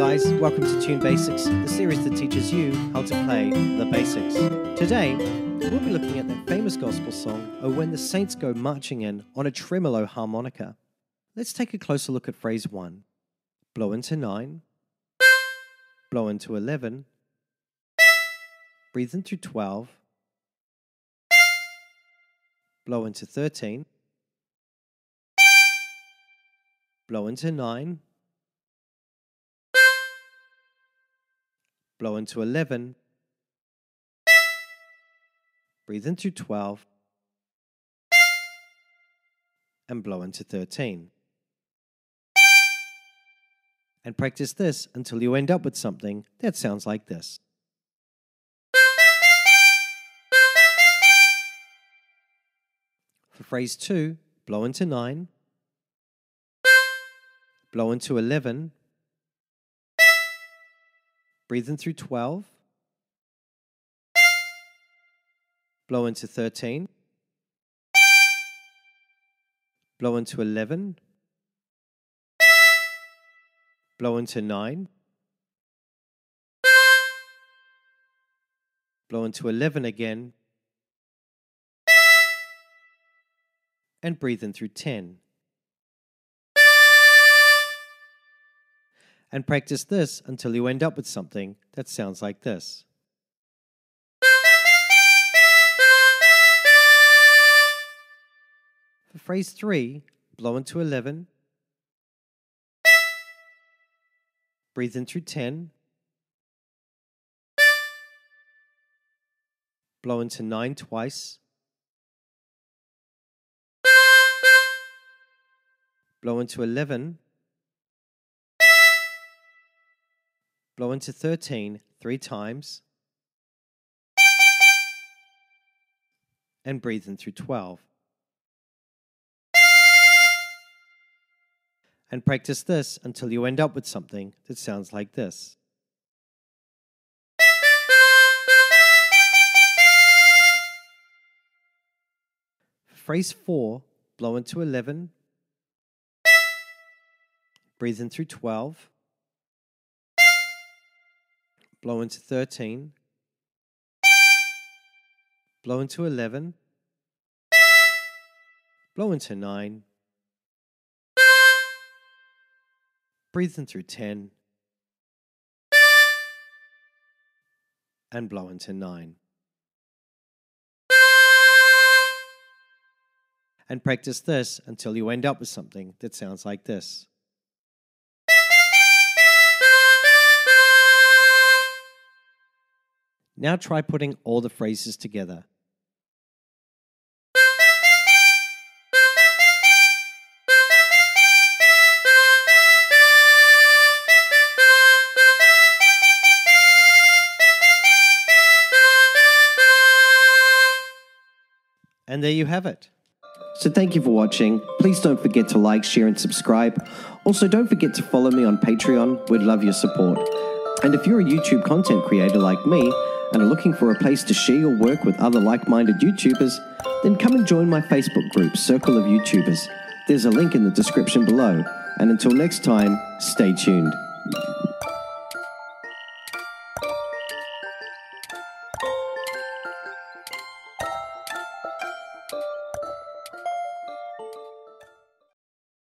guys, welcome to Tune Basics, the series that teaches you how to play the basics. Today, we'll be looking at that famous gospel song, Oh When the Saints Go Marching In, on a tremolo harmonica. Let's take a closer look at phrase 1. Blow into 9, blow into 11, breathe into 12, blow into 13, blow into 9, blow into 11, breathe into 12, and blow into 13. And practice this until you end up with something that sounds like this. For phrase 2, blow into 9, blow into 11, breathe in through 12, blow into 13, blow into 11, blow into 9, blow into 11 again, and breathe in through 10. And practice this until you end up with something that sounds like this. For phrase 3, blow into 11, breathe in through 10, blow into 9 twice, blow into 11, blow into 13 3 times, and breathe in through 12. And practice this until you end up with something that sounds like this. Phrase 4, blow into 11, breathe in through 12, blow into 13, blow into 11, blow into 9, breathe in through 10, and blow into 9. And practice this until you end up with something that sounds like this. Now try putting all the phrases together. And there you have it. So thank you for watching. Please don't forget to like, share and subscribe. Also, don't forget to follow me on Patreon. We'd love your support. And if you're a YouTube content creator like me, and are looking for a place to share your work with other like-minded YouTubers, then come and join my Facebook group, Circle of YouTubers. There's a link in the description below. And until next time, stay tuned.